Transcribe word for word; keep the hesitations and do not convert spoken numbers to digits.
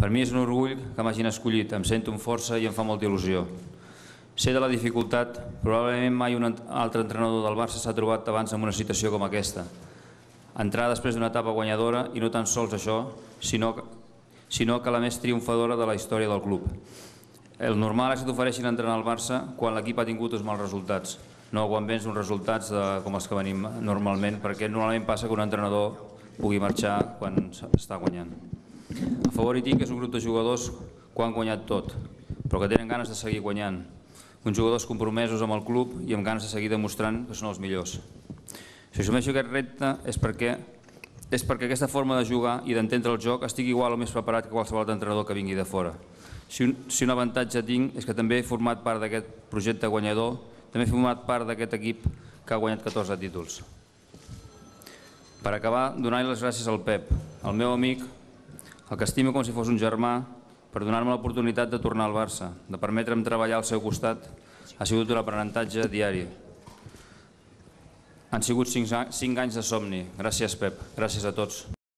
Per mi és un orgull que m'hagin escollit, em sento amb força i em fa molta il·lusió. Sé de la dificultat, probablement mai un altre entrenador del Barça s'ha trobat abans en una situació com aquesta. Entrar després d'una etapa guanyadora, i no tan sols això, sinó que la més triomfadora de la història del club. El normal és que t'ofereixin entrenar al Barça quan l'equip ha tingut uns mals resultats, no quan vens uns resultats com els que venim normalment, perquè normalment passa que un entrenador pugui marxar quan està guanyant. A favor hi tinc que és un grup de jugadors que han guanyat tot, però que tenen ganes de seguir guanyant. Uns jugadors compromesos amb el club i amb ganes de seguir demostrant que són els millors. Si assumeixo aquest repte és perquè és perquè aquesta forma de jugar i d'entendre el joc estic igual o més preparat que qualsevol altre entrenador que vingui de fora. Si un, si un avantatge tinc és que també he format part d'aquest projecte guanyador, també he format part d'aquest equip que ha guanyat catorze títols. Per acabar, donar-li les gràcies al Pep, al meu amic, el que estimo com si fos un germà, per donar-me l'oportunitat de tornar al Barça, de permetre'm treballar al seu costat, ha sigut un aprenentatge diari. Han sigut cinc anys de somni. Gràcies, Pep. Gràcies a tots.